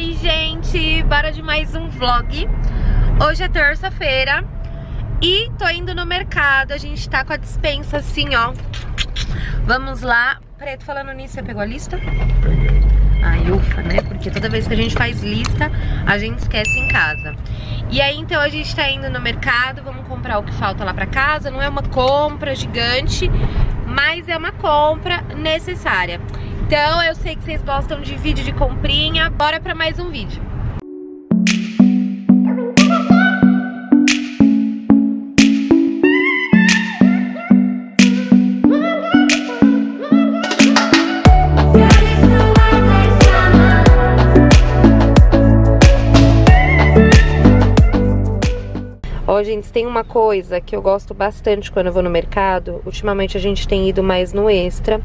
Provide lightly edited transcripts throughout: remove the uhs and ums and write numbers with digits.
Oi, gente! Bora de mais um vlog. Hoje é terça-feira e tô indo no mercado. A gente tá com a dispensa assim, ó. Vamos lá. Peraí, tô falando nisso, você pegou a lista? Peguei. Ai, ufa, né? Porque toda vez que a gente faz lista, a gente esquece em casa. E aí, então, a gente tá indo no mercado. Vamos comprar o que falta lá pra casa. Não é uma compra gigante, mas é uma compra necessária. Então, eu sei que vocês gostam de vídeo de comprinha, bora pra mais um vídeo. Ó, gente, tem uma coisa que eu gosto bastante quando eu vou no mercado. Ultimamente a gente tem ido mais no Extra.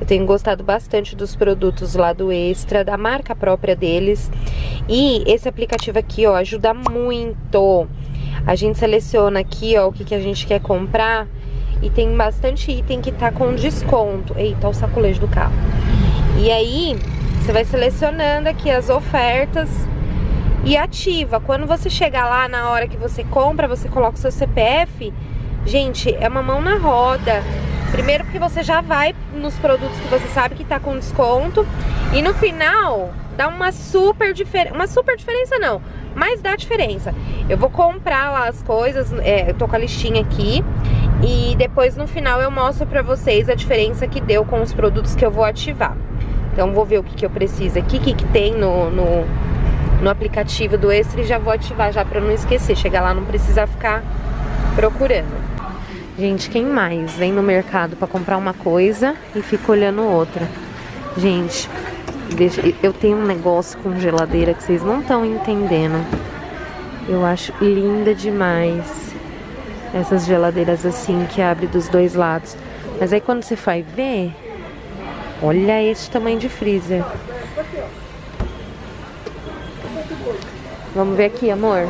Eu tenho gostado bastante dos produtos lá do Extra, da marca própria deles. E esse aplicativo aqui, ó, ajuda muito. A gente seleciona aqui, ó, o que a gente quer comprar. E tem bastante item que tá com desconto. Eita, o sacolejo do carro. E aí, você vai selecionando aqui as ofertas e ativa. Quando você chegar lá, na hora que você compra, você coloca o seu CPF. Gente, é uma mão na roda. Primeiro porque você já vai nos produtos que você sabe que tá com desconto. E no final, dá uma super diferença. Uma super diferença não, mas dá diferença. Eu vou comprar lá as coisas, eu tô com a listinha aqui. E depois no final eu mostro pra vocês a diferença que deu com os produtos que eu vou ativar. Então vou ver o que eu preciso aqui, o que tem no aplicativo do Extra, e já vou ativar já pra não esquecer. Chegar lá não precisa ficar procurando. Gente, quem mais vem no mercado pra comprar uma coisa e fica olhando outra? Gente, eu tenho um negócio com geladeira que vocês não estão entendendo. Eu acho linda demais essas geladeiras assim que abre dos dois lados. Mas aí quando você vai ver, olha esse tamanho de freezer. Vamos ver aqui, amor.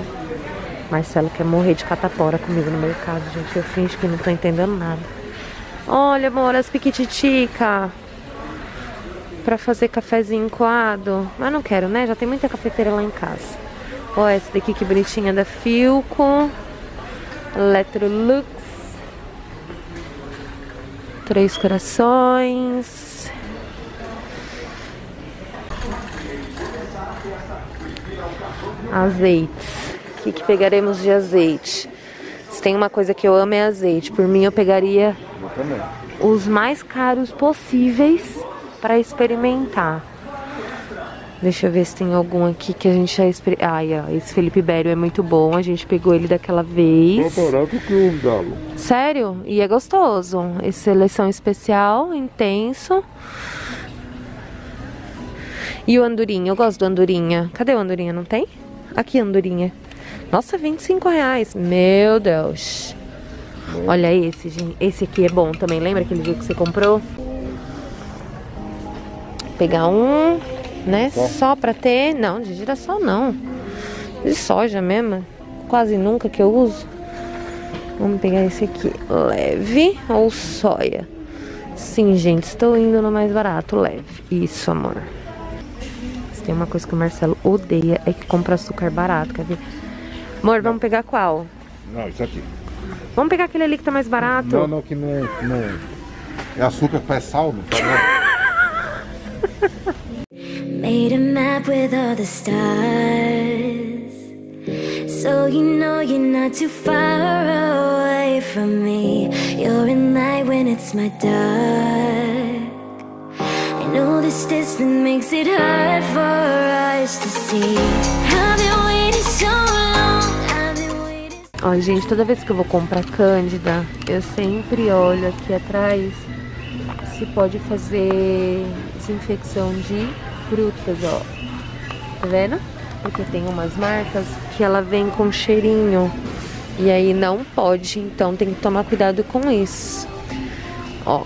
Marcelo quer morrer de catapora comigo no mercado, gente. Eu finjo que não tô entendendo nada. Olha, amor, as piquititica pra fazer cafezinho coado. Mas não quero, né? Já tem muita cafeteira lá em casa. Olha essa daqui que bonitinha, da Philco. Electrolux. Três Corações. Azeites. O que pegaremos de azeite? Se tem uma coisa que eu amo é azeite. Por mim eu pegaria os mais caros possíveis para experimentar. Deixa eu ver se tem algum aqui que a gente já experimentou. Ai, ó, esse Felipe Bério é muito bom. A gente pegou ele daquela vez. É barato que um galo. Sério? E é gostoso. Esse seleção especial, intenso. E o Andorinha, eu gosto do Andorinha. Cadê o Andorinha? Não tem? Aqui, Andorinha. Nossa, R$25. Meu Deus. Olha esse, gente. Esse aqui é bom também. Lembra aquele dia que você comprou? Pegar um, né? Só pra ter... Não, de girassol não. De soja mesmo. Quase nunca que eu uso. Vamos pegar esse aqui. Leve ou soia? Sim, gente. Estou indo no mais barato. Leve. Isso, amor. Tem uma coisa que o Marcelo odeia, é que compra açúcar barato, quer ver? Amor, vamos pegar qual? Não, isso aqui. Vamos pegar aquele ali que tá mais barato? Não, não, que não... É açúcar pra sal, não tá? Made a map with all the stars, so you know you're not too far away from me. You're in light when it's my dark. Know this distance makes it hard for us to see. I've been waiting so long. I've been waiting. Ó, gente, toda vez que eu vou comprar Cândida, eu sempre olho aqui atrás se pode fazer desinfecção de frutas, ó. Tá vendo? Porque tem umas marcas que ela vem com cheirinho. E aí não pode, então tem que tomar cuidado com isso. Ó,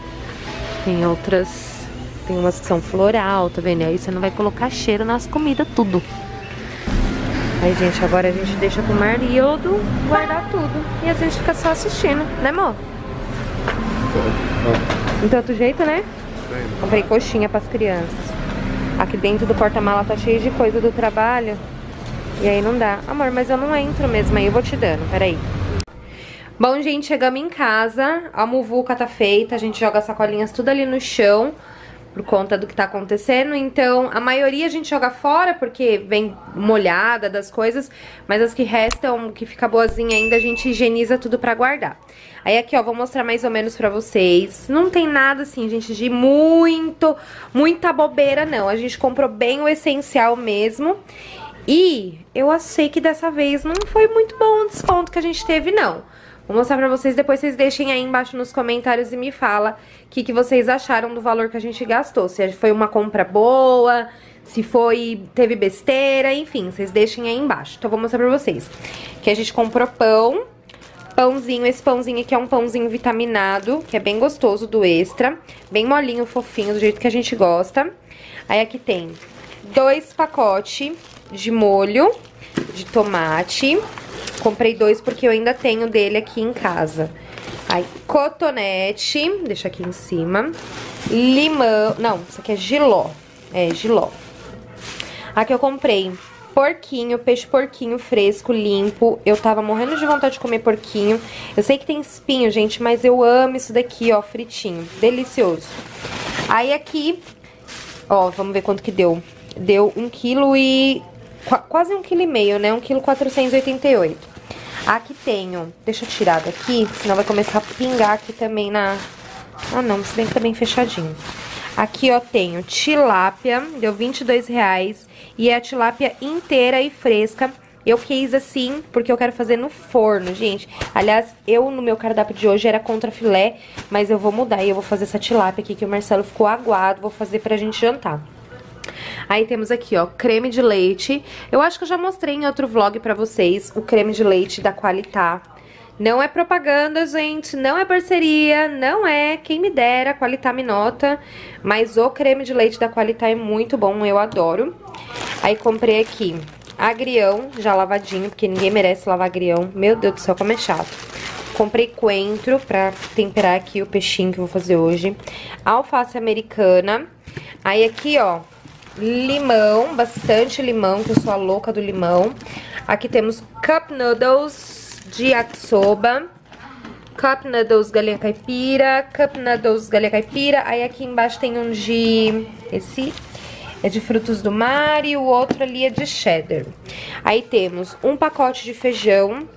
tem outras. Tem umas que são floral, tá vendo? Aí você não vai colocar cheiro nas comidas, tudo. Aí, gente, agora a gente deixa pro Marildo guardar tudo. E a gente fica só assistindo, né, amor? Não tem outro jeito, né? Comprei coxinha pras crianças. Aqui dentro do porta-mala tá cheio de coisa do trabalho. E aí não dá. Amor, mas eu não entro mesmo aí, eu vou te dando, peraí. Bom, gente, chegamos em casa. A muvuca tá feita, a gente joga as sacolinhas tudo ali no chão por conta do que tá acontecendo. Então, a maioria a gente joga fora porque vem molhada das coisas, mas as que restam, que fica boazinha ainda, a gente higieniza tudo pra guardar. Aí aqui, ó, vou mostrar mais ou menos pra vocês. Não tem nada assim, gente, de muita bobeira, não. A gente comprou bem o essencial mesmo. E eu achei que dessa vez não foi muito bom o desconto que a gente teve, não. Vou mostrar pra vocês, depois vocês deixem aí embaixo nos comentários e me fala o que vocês acharam do valor que a gente gastou. Se foi uma compra boa, se foi, teve besteira, enfim, vocês deixem aí embaixo. Então vou mostrar pra vocês que a gente comprou pão, pãozinho, esse pãozinho aqui é um pãozinho vitaminado, que é bem gostoso do Extra, bem molinho, fofinho, do jeito que a gente gosta. Aí aqui tem 2 pacotes de molho de tomate. Comprei 2 porque eu ainda tenho dele aqui em casa. Aí, cotonete, deixa aqui em cima. Limão, não, isso aqui é giló. É, giló. Aqui eu comprei porquinho, peixe porquinho fresco, limpo. Eu tava morrendo de vontade de comer porquinho. Eu sei que tem espinho, gente, mas eu amo isso daqui, ó, fritinho. Delicioso. Aí aqui, ó, vamos ver quanto que deu. Deu 1,5 kg. Quase 1,5 kg, né? 1,488 kg. Aqui tenho... Deixa eu tirar daqui, senão vai começar a pingar aqui também na... Ah, não. Isso daqui tá bem fechadinho. Aqui, ó, tenho tilápia. Deu R$22. E é a tilápia inteira e fresca. Eu quis assim, porque eu quero fazer no forno, gente. Aliás, eu no meu cardápio de hoje era contra filé, mas eu vou mudar e eu vou fazer essa tilápia aqui que o Marcelo ficou aguado. Vou fazer pra gente jantar. Aí temos aqui, ó, creme de leite. Eu acho que eu já mostrei em outro vlog pra vocês o creme de leite da Qualitá. Não é propaganda, gente, não é parceria, não é, quem me dera, Qualitá me nota. Mas o creme de leite da Qualitá é muito bom, eu adoro. Aí comprei aqui agrião, já lavadinho, porque ninguém merece lavar agrião. Meu Deus do céu, como é chato. Comprei coentro pra temperar aqui o peixinho que eu vou fazer hoje. Alface americana. Aí aqui, ó, limão, bastante limão, que eu sou a louca do limão. Aqui temos cup noodles de yakisoba, cup noodles galinha caipira, cup noodles galinha caipira. Aí aqui embaixo tem um de... esse é de frutos do mar e o outro ali é de cheddar. Aí temos 1 pacote de feijão.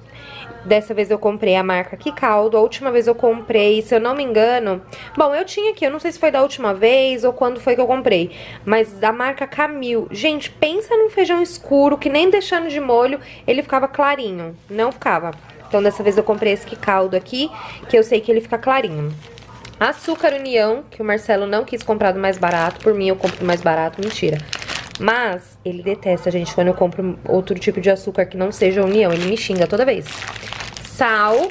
Dessa vez eu comprei a marca Kikaldo. A última vez eu comprei, se eu não me engano... Bom, eu tinha aqui, eu não sei se foi da última vez ou quando foi que eu comprei, mas da marca Camil. Gente, pensa num feijão escuro que nem deixando de molho ele ficava clarinho. Não ficava. Então dessa vez eu comprei esse Kikaldo aqui, que eu sei que ele fica clarinho. Açúcar União, que o Marcelo não quis comprar do mais barato. Por mim eu compro mais barato, mentira. Mas ele detesta, gente, quando eu compro outro tipo de açúcar que não seja União. Ele me xinga toda vez. Sal,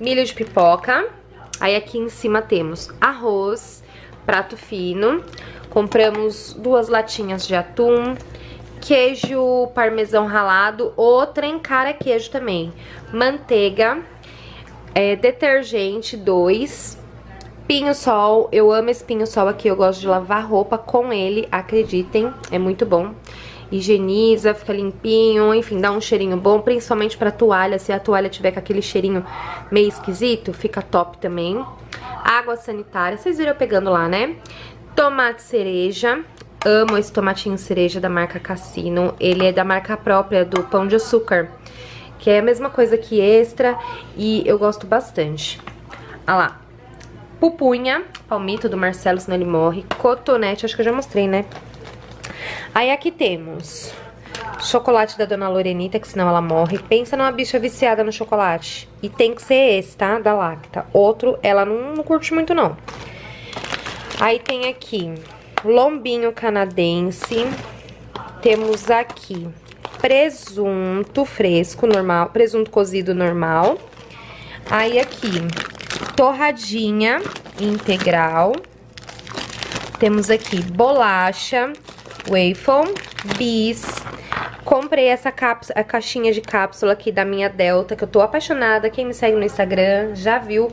milho de pipoca. Aí aqui em cima temos arroz, prato fino. Compramos 2 latinhas de atum. Queijo parmesão ralado. Outra encara queijo também. Manteiga. Detergente, 2. Pinho-sol, eu amo esse pinho-sol aqui, eu gosto de lavar roupa com ele, acreditem, é muito bom. Higieniza, fica limpinho, enfim, dá um cheirinho bom, principalmente pra toalha, se a toalha tiver com aquele cheirinho meio esquisito, fica top também. Água sanitária, vocês viram eu pegando lá, né? Tomate cereja, amo esse tomatinho cereja da marca Cassino, ele é da marca própria do Pão de Açúcar, que é a mesma coisa que Extra e eu gosto bastante. Olha lá. Pupunha, palmito do Marcelo, senão ele morre. Cotonete, acho que eu já mostrei, né? Aí aqui temos chocolate da Dona Lorenita, que senão ela morre. Pensa numa bicha viciada no chocolate. E tem que ser esse, tá? Da Lacta. Outro, ela não curte muito, não. Aí tem aqui lombinho canadense. Temos aqui presunto fresco, normal. Presunto cozido, normal. Aí aqui... torradinha integral. Temos aqui bolacha, waffle, bis, Comprei essa cápsula, a caixinha de cápsula aqui da minha Delta, que eu tô apaixonada. Quem me segue no Instagram já viu.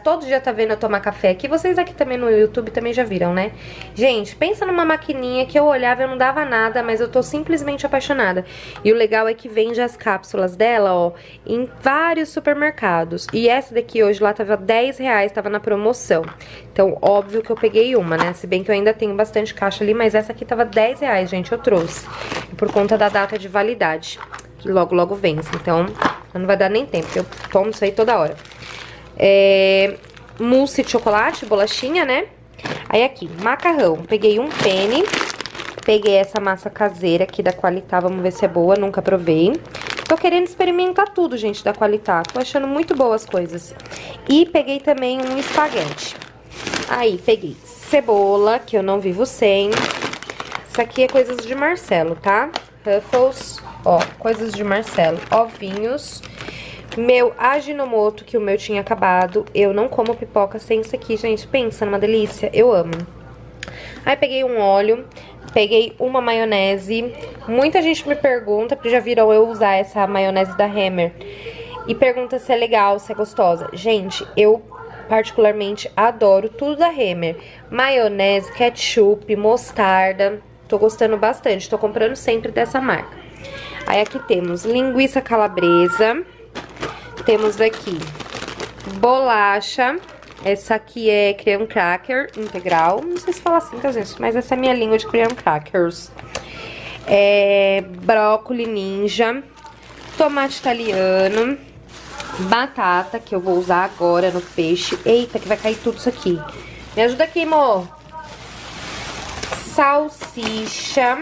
Todo dia tá vendo eu tomar café aqui. Vocês aqui também no YouTube também já viram, né? Gente, pensa numa maquininha que eu olhava e eu não dava nada, mas eu tô simplesmente apaixonada. E o legal é que vende as cápsulas dela, ó, em vários supermercados. E essa daqui hoje lá tava R$10, tava na promoção. Então, óbvio que eu peguei uma, né? Se bem que eu ainda tenho bastante caixa ali, mas essa aqui tava R$10, gente, eu trouxe. Por conta da data de validade, que logo, logo vence. Então, não vai dar nem tempo, porque eu tomo isso aí toda hora. Mousse de chocolate, bolachinha, né? Aí aqui, macarrão. Peguei um penne. Peguei essa massa caseira aqui da Qualitá. Vamos ver se é boa, nunca provei. Tô querendo experimentar tudo, gente, da Qualitá. Tô achando muito boas as coisas. E peguei também um espaguete. Aí, peguei cebola, que eu não vivo sem. Isso aqui é coisas de Marcelo, tá? Ruffles, ó, coisas de Marcelo. Ovinhos. Meu Ajinomoto, que o meu tinha acabado. Eu não como pipoca sem isso aqui, gente. Pensa numa delícia. Eu amo. Aí peguei um óleo. Peguei uma maionese. Muita gente me pergunta, porque já viram eu usar essa maionese da Hammer. E pergunta se é legal, se é gostosa. Gente, eu particularmente adoro tudo da Hammer. Maionese, ketchup, mostarda... Tô gostando bastante, tô comprando sempre dessa marca. Aí aqui temos linguiça calabresa. Temos aqui bolacha. Essa aqui é cream cracker integral. Não sei se fala assim, tá, gente? Mas essa é a minha língua de cream crackers. Brócoli ninja. Tomate italiano. Batata, que eu vou usar agora no peixe. Eita, que vai cair tudo isso aqui. Me ajuda aqui, amor. Salsicha,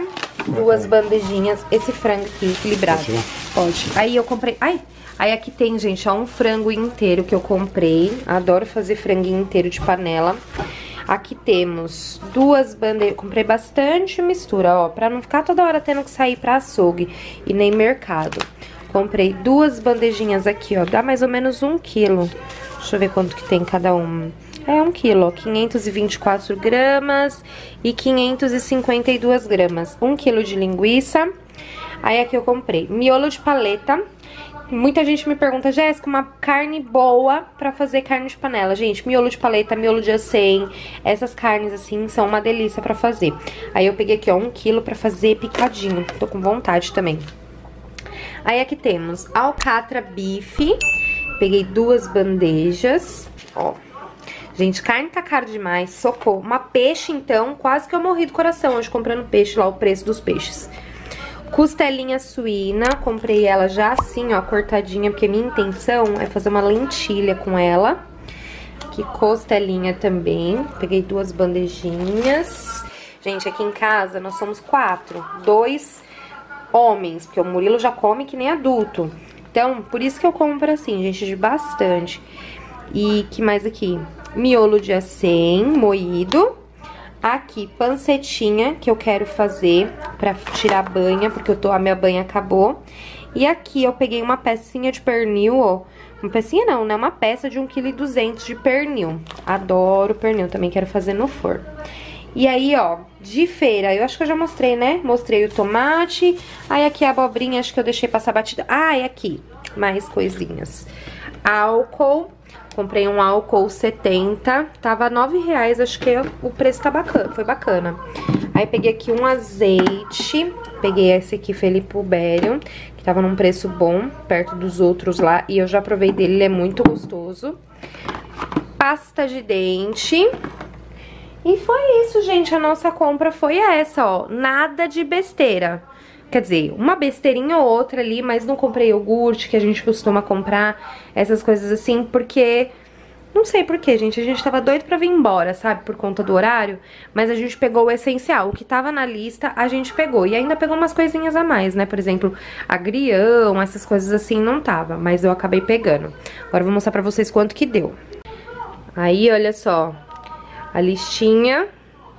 duas bandejinhas. Esse frango aqui, equilibrado. Pode. Aí eu comprei... Ai! Aí aqui tem, gente, ó, um frango inteiro que eu comprei. Adoro fazer franguinho inteiro de panela. Aqui temos duas bandejinhas. Comprei bastante mistura, ó, pra não ficar toda hora tendo que sair pra açougue e nem mercado. Comprei duas bandejinhas aqui, ó. Dá mais ou menos 1 quilo. Deixa eu ver quanto que tem cada uma. É 1 quilo, ó, 524 gramas e 552 gramas. 1 quilo de linguiça. Aí aqui eu comprei miolo de paleta. Muita gente me pergunta, Jéssica, uma carne boa pra fazer carne de panela. Gente, miolo de paleta, miolo de acém, essas carnes assim são uma delícia pra fazer. Aí eu peguei aqui, ó, 1 quilo pra fazer picadinho. Tô com vontade também. Aí aqui temos alcatra bife. Peguei duas bandejas, ó. Gente, carne tá cara demais, socorro. Uma peixe, então, quase que eu morri do coração hoje comprando peixe lá, o preço dos peixes. Costelinha suína, comprei ela já assim, ó, cortadinha, porque minha intenção é fazer uma lentilha com ela. Aqui, costelinha também, peguei duas bandejinhas. Gente, aqui em casa nós somos 4, 2 homens, porque o Murilo já come que nem adulto. Então, por isso que eu compro assim, gente, de bastante. E que mais aqui? Miolo de acém, moído. Aqui, pancetinha, que eu quero fazer pra tirar a banha, porque a minha banha acabou. E aqui eu peguei uma pecinha de pernil, ó. Uma pecinha não, né? Uma peça de 1,2 kg de pernil. Adoro pernil, também quero fazer no forno. E aí, ó, de feira, eu acho que eu já mostrei, né? Mostrei o tomate. Aí aqui a abobrinha, acho que eu deixei passar batida. Ah, e aqui, mais coisinhas. Álcool. Comprei um álcool 70, tava R$9, acho que o preço tá bacana, foi bacana. Aí peguei aqui um azeite, peguei esse aqui, Felipe Bério, que tava num preço bom, perto dos outros lá, e eu já provei dele, ele é muito gostoso. Pasta de dente. E foi isso, gente, a nossa compra foi essa, ó, nada de besteira. Quer dizer, uma besteirinha ou outra ali, mas não comprei iogurte, que a gente costuma comprar, essas coisas assim, porque... Não sei porquê, gente, a gente tava doido pra vir embora, sabe, por conta do horário, mas a gente pegou o essencial, o que tava na lista, a gente pegou, e ainda pegou umas coisinhas a mais, né, por exemplo, agrião, essas coisas assim, não tava, mas eu acabei pegando. Agora eu vou mostrar pra vocês quanto que deu. Aí, olha só, a listinha...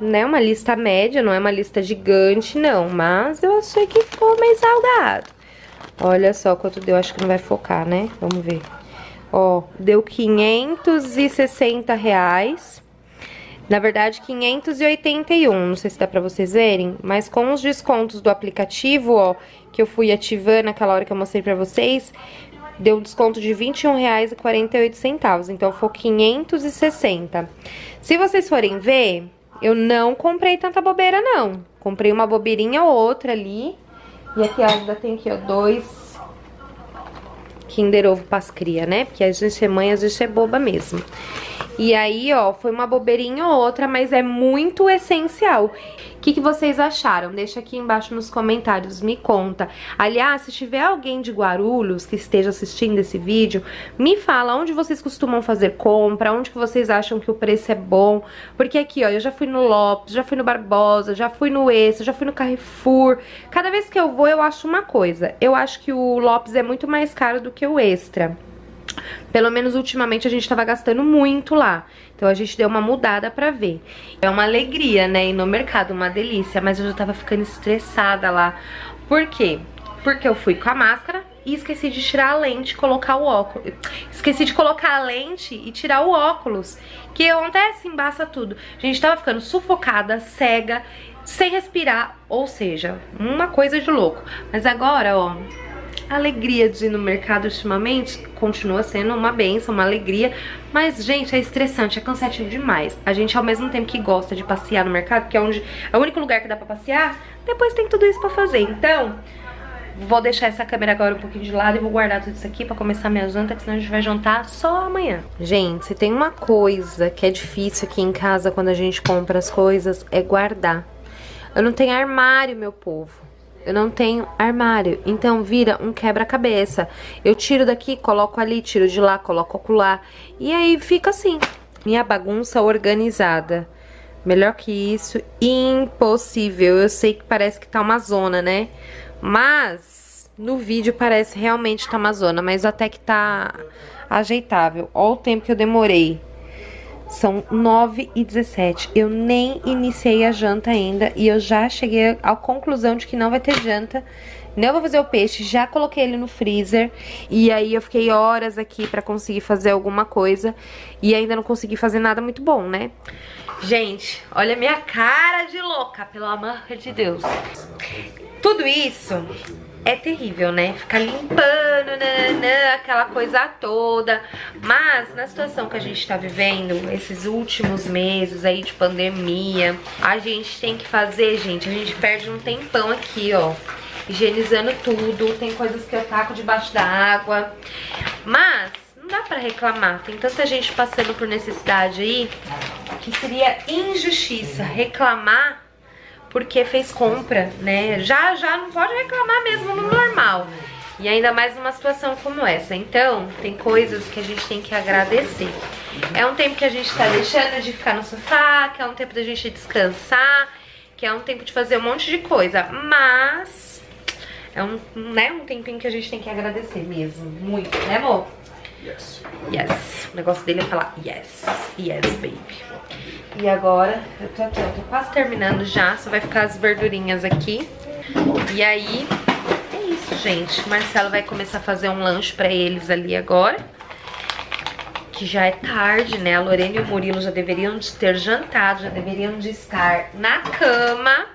Né, uma lista média, não é uma lista gigante, não. Mas eu achei que ficou meio salgado. Olha só quanto deu, acho que não vai focar, né? Vamos ver. Ó, deu R$560. Na verdade, 581, não sei se dá pra vocês verem, mas com os descontos do aplicativo, ó, que eu fui ativando naquela hora que eu mostrei pra vocês, deu um desconto de R$ 21,48, então foi 560. Se vocês forem ver, eu não comprei tanta bobeira, não. Comprei uma bobeirinha ou outra ali. E aqui ainda tem aqui, ó, 2 Kinder Ovo Pascria, né? Porque a gente é mãe, a gente é boba mesmo. E aí, ó, foi uma bobeirinha ou outra, mas é muito essencial. O que vocês acharam? Deixa aqui embaixo nos comentários, me conta. Aliás, se tiver alguém de Guarulhos que esteja assistindo esse vídeo, me fala onde vocês costumam fazer compra, onde que vocês acham que o preço é bom. Porque aqui, ó, eu já fui no Lopes, já fui no Barbosa, já fui no Extra, já fui no Carrefour. Cada vez que eu vou, eu acho uma coisa. Eu acho que o Lopes é muito mais caro do que o Extra. Pelo menos ultimamente a gente tava gastando muito lá, então a gente deu uma mudada pra ver. É uma alegria, né, ir no mercado, uma delícia, mas eu já tava ficando estressada lá. Por quê? Porque eu fui com a máscara e esqueci de tirar a lente e colocar o óculos. Esqueci de colocar a lente e tirar o óculos. Que acontece, embaça tudo. A gente tava ficando sufocada, cega, sem respirar, ou seja, uma coisa de louco. Mas agora, ó, a alegria de ir no mercado ultimamente continua sendo uma benção, uma alegria. Mas, gente, é estressante, é cansativo demais. A gente, ao mesmo tempo que gosta de passear no mercado, que é onde é o único lugar que dá pra passear, depois tem tudo isso pra fazer. Então, vou deixar essa câmera agora um pouquinho de lado e vou guardar tudo isso aqui pra começar minha janta, porque senão a gente vai jantar só amanhã. Gente, se tem uma coisa que é difícil aqui em casa quando a gente compra as coisas, é guardar. Eu não tenho armário, meu povo. Eu não tenho armário, então vira um quebra-cabeça. Eu tiro daqui, coloco ali, tiro de lá, coloco acolá. E aí fica assim, minha bagunça organizada. Melhor que isso, impossível. Eu sei que parece que tá uma zona, né? Mas no vídeo parece realmente tá uma zona, mas até que tá ajeitável. Olha o tempo que eu demorei. São 9h17, eu nem iniciei a janta ainda e eu já cheguei à conclusão de que não vai ter janta. Não vou fazer o peixe, já coloquei ele no freezer e aí eu fiquei horas aqui pra conseguir fazer alguma coisa e ainda não consegui fazer nada muito bom, né? Gente, olha a minha cara de louca, pelo amor de Deus. Tudo isso é terrível, né? Ficar limpando, nananã, aquela coisa toda. Mas na situação que a gente tá vivendo, esses últimos meses aí de pandemia, a gente tem que fazer, gente, a gente perde um tempão aqui, ó, higienizando tudo. Tem coisas que eu taco debaixo da água, mas não dá pra reclamar. Tem tanta gente passando por necessidade aí que seria injustiça reclamar porque fez compra, né? Já não pode reclamar mesmo no normal. E ainda mais numa situação como essa. Então, tem coisas que a gente tem que agradecer. É um tempo que a gente tá deixando de ficar no sofá, que é um tempo da gente descansar, que é um tempo de fazer um monte de coisa. Mas é um tempinho que a gente tem que agradecer mesmo. Muito, né, amor? Yes. Yes. O negócio dele é falar yes. Yes, baby. E agora, eu tô aqui, eu tô quase terminando já, só vai ficar as verdurinhas aqui. E aí, é isso, gente. O Marcelo vai começar a fazer um lanche pra eles ali agora. Que já é tarde, né? A Lorena e o Murilo já deveriam de ter jantado, já deveriam de estar na cama,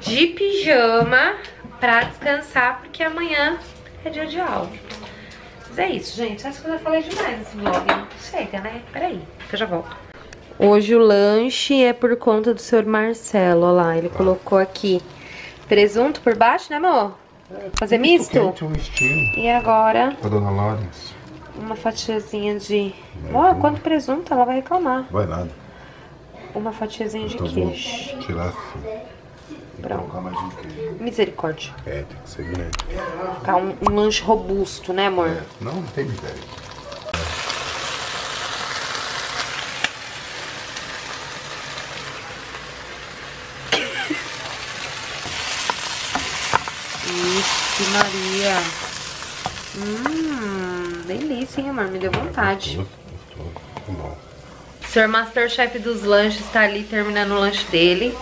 de pijama, pra descansar, porque amanhã é dia de aula. Mas é isso, gente. Acho que eu já falei demais nesse vlog. Chega, né? Peraí, que eu já volto. Hoje o lanche é por conta do senhor Marcelo, olha lá, ele colocou aqui presunto por baixo, né, amor? Fazer misto? Quente, um mistinho. E agora? A dona Lawrence. Uma fatiazinha de... Ó, oh, quanto presunto, ela vai reclamar. Vai nada. Uma fatiazinha de queijo. Tirar assim. E colocar mais um queijo. Misericórdia. É, tem que ser grande. Vai ficar um lanche robusto, né, amor? É. Não, não tem miséria. Maria. Delícia, hein, amor? Me deu vontade. O senhor Masterchef dos lanches tá ali terminando o lanche dele.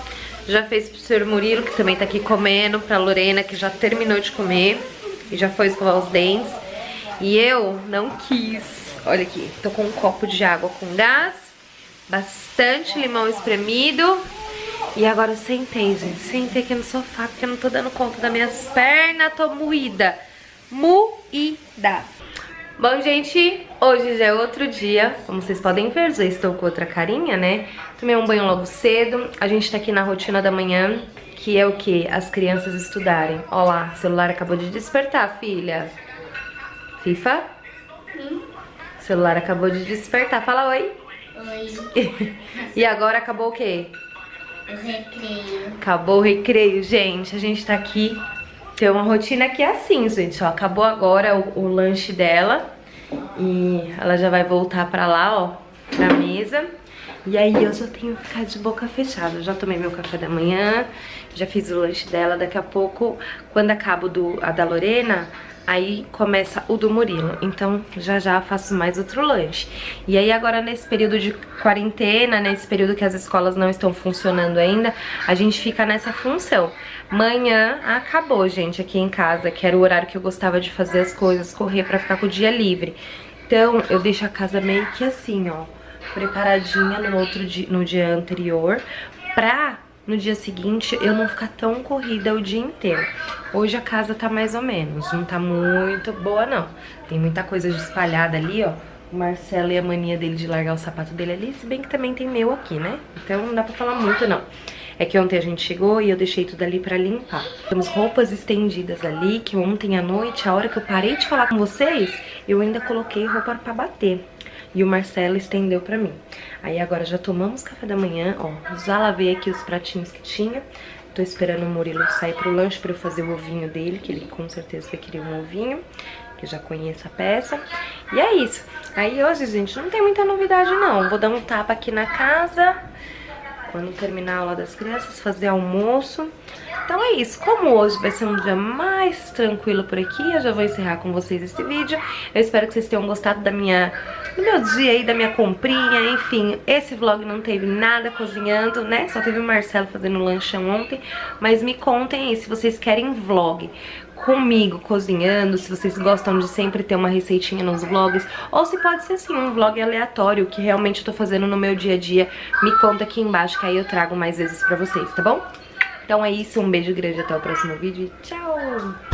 Já fez pro senhor Murilo, que também tá aqui comendo. Pra Lorena, que já terminou de comer e já foi escovar os dentes. E eu não quis. Olha aqui, tô com um copo de água com gás, bastante limão espremido. E agora eu sentei, gente. Sentei aqui no sofá porque eu não tô dando conta das minhas pernas. Tô moída. Moída. Bom, gente, hoje já é outro dia. Como vocês podem ver, já estou com outra carinha, né? Tomei um banho logo cedo. A gente tá aqui na rotina da manhã, que é o quê? As crianças estudarem. Ó lá, o celular acabou de despertar, filha. FIFA? O celular acabou de despertar. Fala oi. Oi. E agora acabou o quê? O recreio. Acabou o recreio, gente. A gente tá aqui. Tem uma rotina que é assim, gente, ó. Acabou agora o lanche dela. E ela já vai voltar pra lá, ó, pra mesa. E aí eu só tenho que ficar de boca fechada. Eu já tomei meu café da manhã, já fiz o lanche dela. Daqui a pouco, quando acabo a da Lorena, aí começa o do Murilo. Então já já faço mais outro lanche. E aí agora nesse período de quarentena, nesse período que as escolas não estão funcionando ainda, a gente fica nessa função. Manhã acabou, gente, aqui em casa, que era o horário que eu gostava de fazer as coisas, correr pra ficar com o dia livre. Então eu deixo a casa meio que assim, ó, preparadinha no dia anterior, pra no dia seguinte eu não ficar tão corrida o dia inteiro. Hoje a casa tá mais ou menos, não tá muito boa não. Tem muita coisa espalhada ali, ó. O Marcelo e a mania dele de largar o sapato dele ali, se bem que também tem meu aqui, né? Então não dá pra falar muito não. É que ontem a gente chegou e eu deixei tudo ali pra limpar. Temos roupas estendidas ali, que ontem à noite, a hora que eu parei de falar com vocês, eu ainda coloquei roupa pra bater. E o Marcelo estendeu pra mim. Aí agora já tomamos café da manhã, ó. Já lavei aqui os pratinhos que tinha. Tô esperando o Murilo sair pro lanche pra eu fazer o ovinho dele, que ele com certeza vai querer um ovinho, que eu já conheço a peça. E é isso. Aí hoje, gente, não tem muita novidade não. Vou dar um tapa aqui na casa, quando terminar a aula das crianças, fazer almoço. Então é isso, como hoje vai ser um dia mais tranquilo por aqui, eu já vou encerrar com vocês esse vídeo. Eu espero que vocês tenham gostado do meu dia aí, da minha comprinha, enfim. Esse vlog não teve nada cozinhando, né? Só teve o Marcelo fazendo lanchão ontem. Mas me contem aí se vocês querem vlog comigo cozinhando, se vocês gostam de sempre ter uma receitinha nos vlogs, ou se pode ser assim, um vlog aleatório que realmente eu tô fazendo no meu dia a dia. Me conta aqui embaixo que aí eu trago mais vezes pra vocês, tá bom? Então é isso, um beijo grande, até o próximo vídeo e tchau!